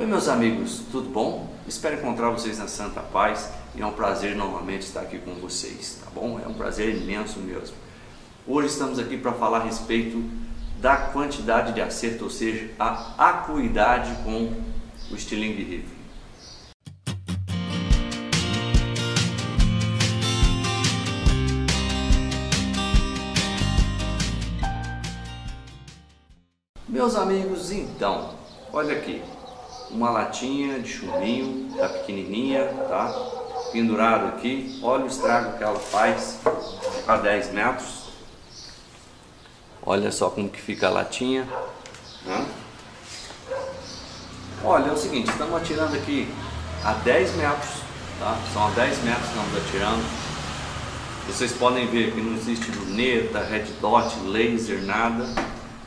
Oi meus amigos, tudo bom? Espero encontrar vocês na Santa Paz e é um prazer novamente estar aqui com vocês, tá bom? É um prazer imenso mesmo. Hoje estamos aqui para falar a respeito da quantidade de acerto, ou seja, a acuidade com o Estilingue Rifle. Meus amigos, então, olha aqui, uma latinha de chuminho, tá pequenininha, tá? Pendurado aqui, olha o estrago que ela faz a 10 metros. Olha só como que fica a latinha, né? Olha, é o seguinte, estamos atirando aqui a 10 metros, tá? São a 10 metros que estamos atirando. Vocês podem ver que não existe luneta, red dot, laser, nada.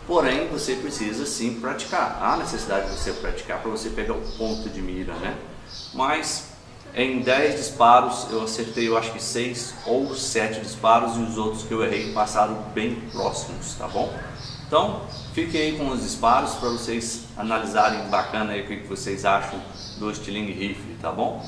Porém, você precisa sim praticar. Há necessidade de você praticar para você pegar o ponto de mira, né? Mas em 10 disparos eu acertei, eu acho que 6 ou 7 disparos, e os outros que eu errei passaram bem próximos, tá bom? Então, fiquem aí com os disparos para vocês analisarem bacana aí o que vocês acham do Estilingue Rifle, tá bom?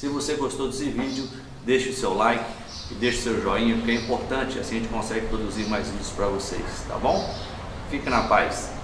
Se você gostou desse vídeo, deixe o seu like e deixe o seu joinha, porque é importante, assim a gente consegue produzir mais vídeos para vocês, tá bom? Fique na paz.